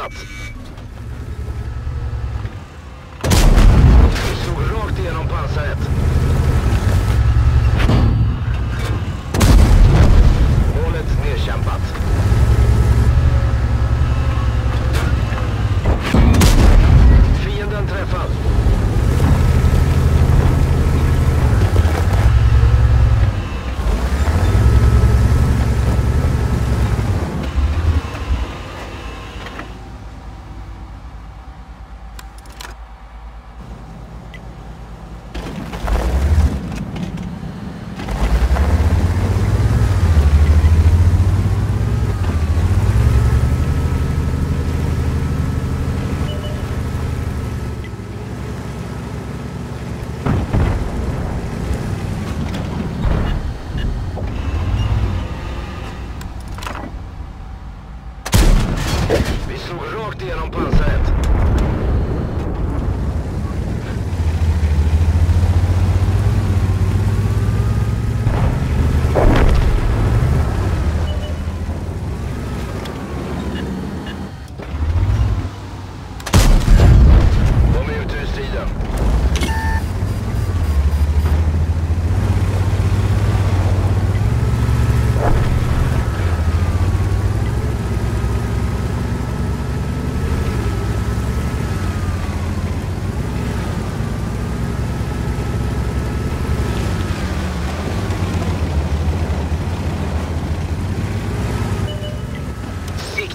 up. Ich suche Norte en un paset. Målet nedkämpat. Fienden träffad.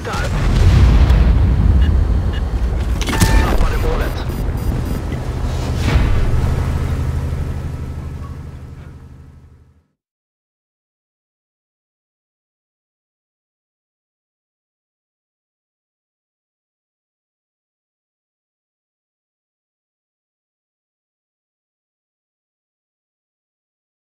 Start.